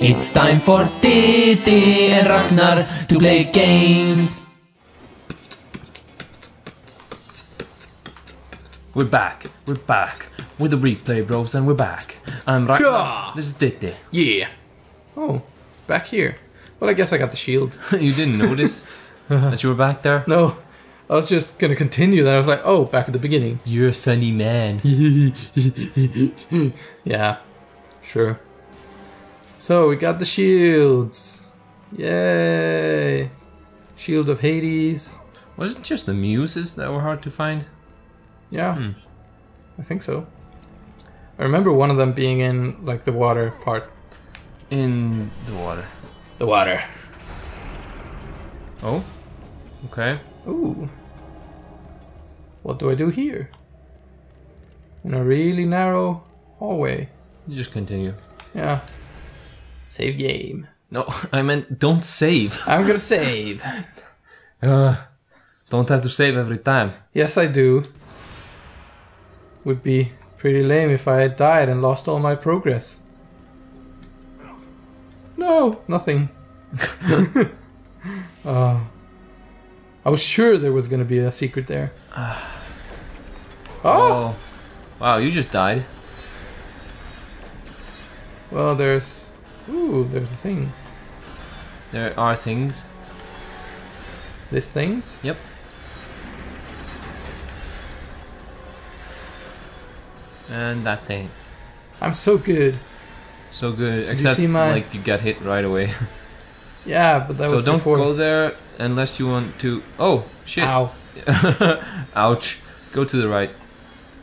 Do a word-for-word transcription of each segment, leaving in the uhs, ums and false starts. It's time for Titi and Ragnar to play games. We're back, we're back, with the Replay Bros and we're back. I'm Ragnar, yeah. This is Titi. Yeah. Oh, back here. Well, I guess I got the shield. You didn't notice that you were back there? No, I was just going to continue then. I was like, oh, back at the beginning. You're a funny man. Yeah, sure. So we got the shields, yay! Shield of Hades. Was it just the muses that were hard to find? Yeah, hmm. I think so. I remember one of them being in like the water part. In the water. The water. Oh. Okay. Ooh. What do I do here? In a really narrow hallway. You just continue. Yeah. Save game. No, I meant don't save. I'm gonna save. Uh, don't have to save every time. Yes, I do. Would be pretty lame if I had died and lost all my progress. No, nothing. uh, I was sure there was gonna be a secret there. Uh, oh! oh! Wow, you just died. Well, there's... Ooh, there's a thing. There are things. This thing? Yep. And that thing. I'm so good. So good, Did except you see my... like you got hit right away. Yeah, but that so was So don't before. Go there unless you want to... Oh, shit. Ow. Ouch. Go to the right.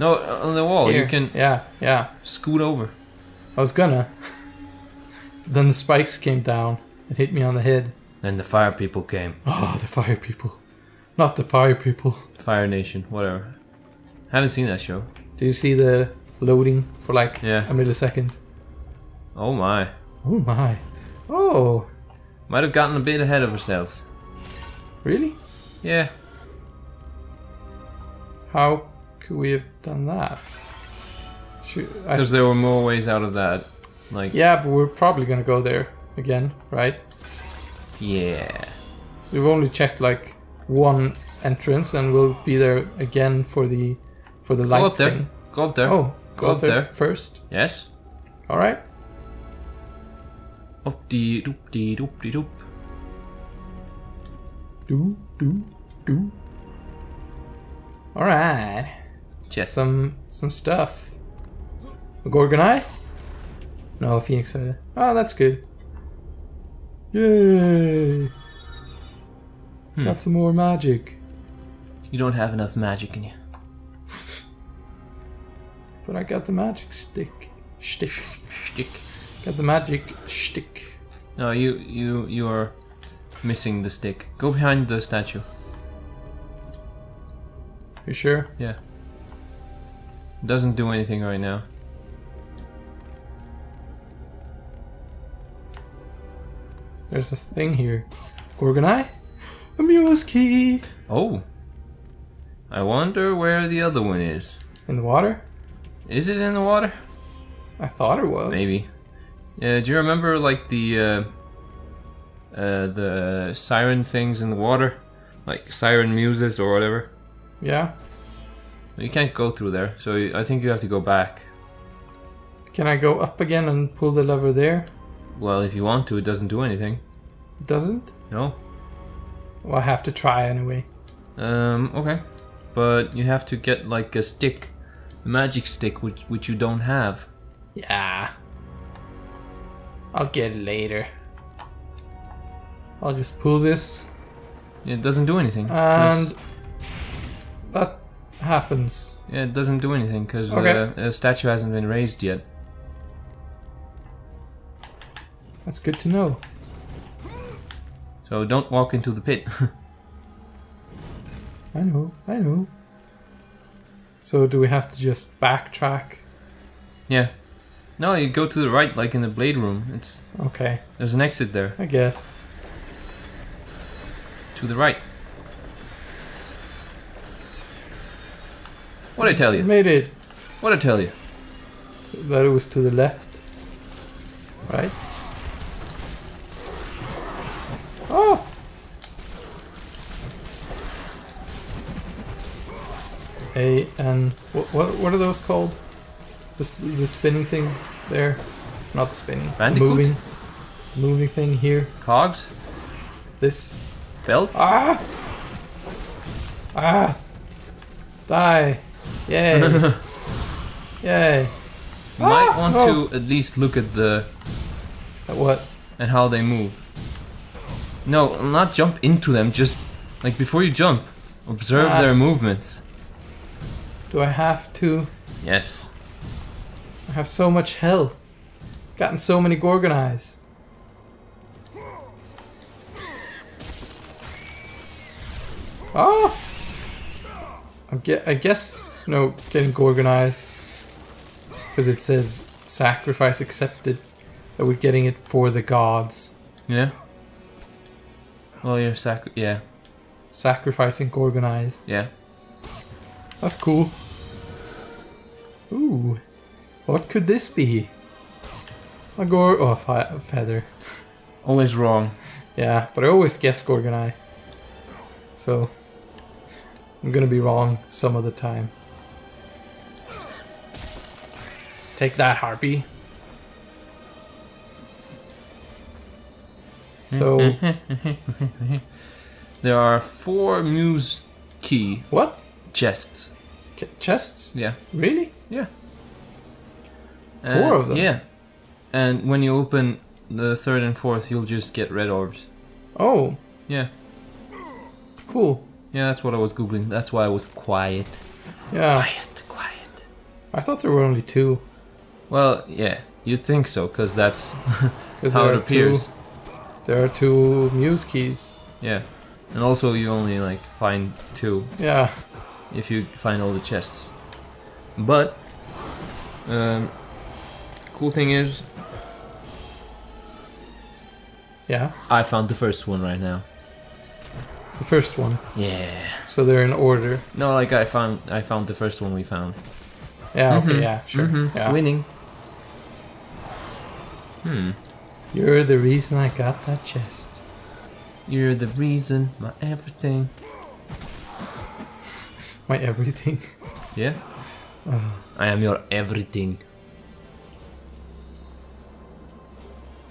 No, on the wall. Here. You can yeah, yeah. scoot over. I was gonna. Then the spikes came down and hit me on the head. Then the fire people came. Oh, the fire people. Not the fire people. Fire Nation, whatever. I haven't seen that show. Do you see the loading for like yeah. a millisecond? Oh my. Oh my. Oh. Might have gotten a bit ahead of ourselves. Really? Yeah. How could we have done that? Because there were more ways out of that. Like, yeah, but we're probably gonna go there again, right? Yeah. We've only checked like one entrance, and we'll be there again for the for the light thing. Go up there. Oh, go, go up, up there, there first. Yes. All right. Up de doop de doop de doop. Do do do. All right. Just some some stuff. A Gorgon Eye. No, Phoenix. Uh, oh, that's good. Yay! Hmm. Got some more magic. You don't have enough magic in you. But I got the magic stick. Stick. Stick. Got the magic stick. No, you, you, you are missing the stick. Go behind the statue. You sure? Yeah. Doesn't do anything right now. There's this thing here. Gorgon Eye? A muse key! Oh. I wonder where the other one is. In the water? Is it in the water? I thought it was. Maybe. Uh, do you remember like the uh, uh, the siren things in the water? Like siren muses or whatever? Yeah. You can't go through there, so I think you have to go back. Can I go up again and pull the lever there? Well, if you want to, it doesn't do anything. It doesn't? No. Well, I have to try anyway. Um, okay. But you have to get, like, a stick. A magic stick, which, which you don't have. Yeah. I'll get it later. I'll just pull this. It doesn't do anything. And... that happens. Yeah, it doesn't do anything, because okay. the, the statue hasn't been raised yet. That's good to know. So don't walk into the pit. I know, I know. So do we have to just backtrack? Yeah. No, you go to the right, like in the blade room. It's okay. There's an exit there. I guess. To the right. What'd I tell you? Made it. What'd I tell you? That it was to the left. Right? Oh! A N. What, what what are those called? This the spinning thing there, not the spinning. Bandicoot? The moving, the moving thing here. Cogs. This. Felt. Ah! Ah! Die! Yay! Yay! You might ah, want oh. to at least look at the... At what? And how they move. No, not jump into them, just... Like, before you jump, observe ah. their movements. Do I have to? Yes. I have so much health. Gotten so many Gorgon Eyes. Oh! I'm ge- I guess... No, getting Gorgon Eyes. Because it says sacrifice accepted, that we're getting it for the gods. Yeah. Well, you're sac yeah. Sacrificing Gorgon Eyes. Yeah. That's cool. Ooh, what could this be? A gor oh a feather. Always wrong. Yeah, but I always guess Gorgon Eye. So I'm gonna be wrong some of the time. Take that, harpy. So there are four muse key. What? Chests. Ch chests? Yeah. Really? Yeah. Four uh, of them. Yeah. And when you open the third and fourth, you'll just get red orbs. Oh. Yeah. Cool. Yeah, that's what I was googling. That's why I was quiet. Yeah. Quiet, quiet. I thought there were only two. Well, yeah, you'd think so, because that's Cause how it appears. Two, there are two muse keys. Yeah, and also you only like find two. Yeah. If you find all the chests. But, um, cool thing is... Yeah? I found the first one right now. The first one? Yeah. So they're in order. No, like I found, I found the first one we found. Yeah, okay, mm-hmm. yeah, sure. Mm-hmm. yeah. Winning. Hmm. You're the reason I got that chest. You're the reason, my everything. My everything? Yeah. Uh, I am your everything.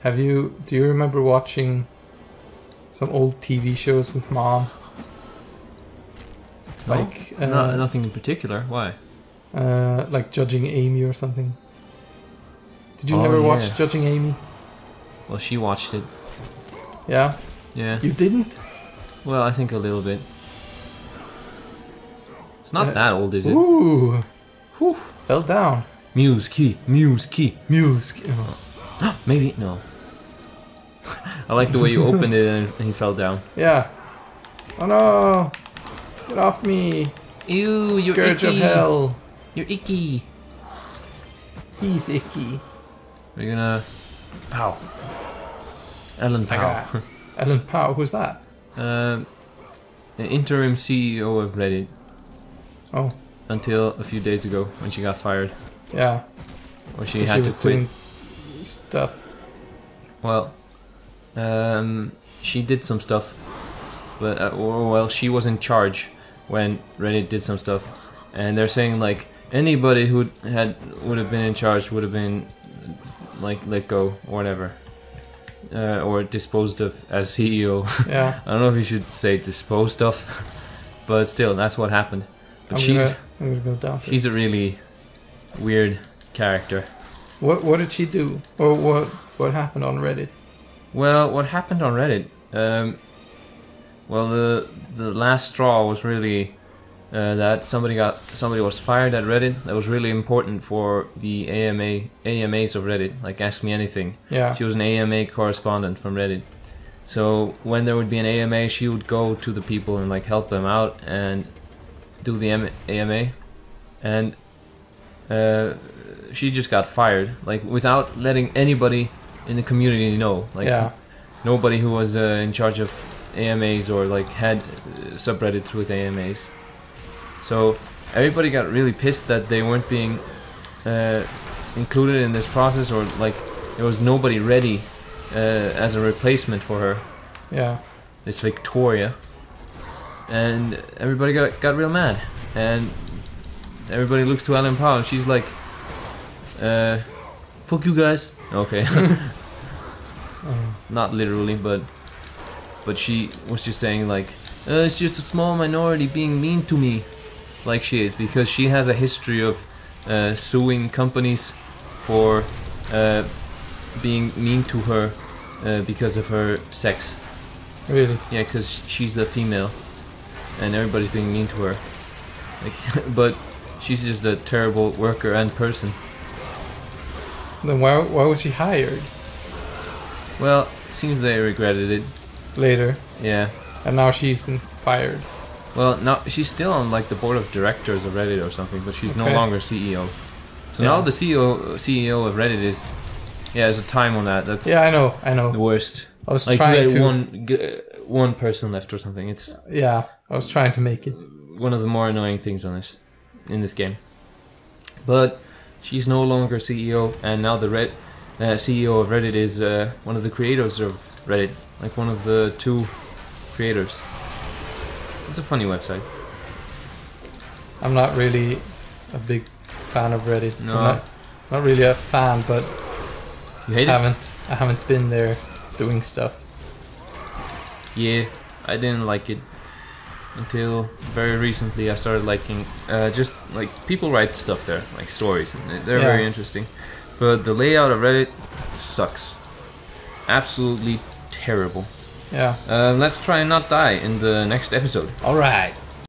Have you... Do you remember watching some old T V shows with mom? No? Like... Uh, no, nothing in particular, why? Uh, like Judging Amy or something. Did you oh, never yeah. watch Judging Amy? Well, she watched it. Yeah? Yeah. You didn't? Well, I think a little bit. It's not uh, that old, is it? Ooh! Whew. Fell down. Muse key, muse key, muse key. Oh. Maybe, no. I like the way you opened it and he fell down. Yeah. Oh no! Get off me! Ew, you're Scourge icky. of hell. You're icky. He's icky. We're gonna... Pow. Ellen Powell. Ellen Powell, who's that? Um, an interim C E O of Reddit. Oh. Until a few days ago, when she got fired. Yeah. Or she had she was to quit. Doing stuff. Well, um, she did some stuff. But, uh, or, well, she was in charge when Reddit did some stuff. And they're saying, like, anybody who had would have been in charge would have been like let go or whatever, uh, or disposed of as C E O. Yeah. I don't know if you should say disposed of, but still, that's what happened. But I'm she's gonna, I'm gonna go down she's it. a really weird character. What what did she do, or what what happened on Reddit? Well, what happened on Reddit? Um, well, the the last straw was really. Uh, that somebody got somebody was fired at Reddit. That was really important for the A M A A M As of Reddit, like Ask Me Anything. Yeah. She was an A M A correspondent from Reddit. So when there would be an A M A, she would go to the people and like help them out and do the A M A. And uh, she just got fired, like without letting anybody in the community know. Like yeah. nobody who was uh, in charge of A M As or like had uh, subreddits with A M As. So everybody got really pissed that they weren't being uh, included in this process, or like there was nobody ready uh, as a replacement for her. Yeah. This Victoria. And everybody got, got real mad. And everybody looks to Ellen Powell and she's like, uh, fuck you guys. Okay. Oh. Not literally, but but she was just saying like, uh, it's just a small minority being mean to me. Like she is, because she has a history of uh, suing companies for uh, being mean to her uh, because of her sex. Really? Yeah, because she's a female and everybody's being mean to her. Like, but she's just a terrible worker and person. Then why, why was she hired? Well, it seems they regretted it. Later? Yeah. And now she's been fired. Well, now she's still on like the board of directors of Reddit or something, but she's okay. no longer C E O. So yeah. now the C E O C E O of Reddit is, yeah, there's a time on that. That's yeah, I know, I know. The worst. I was like, trying to one one person left or something. It's yeah, I was trying to make it one of the more annoying things on this in this game. But she's no longer C E O, and now the Red uh, C E O of Reddit is uh, one of the creators of Reddit, like one of the two creators. It's a funny website. I'm not really a big fan of Reddit. No, I'm not, not really a fan, but you hate I haven't it? I haven't been there doing stuff. Yeah, I didn't like it until very recently. I started liking uh, just like people write stuff there, like stories, and they're yeah. very interesting. But the layout of Reddit sucks. Absolutely terrible. Yeah. Uh, let's try and not die in the next episode. All right.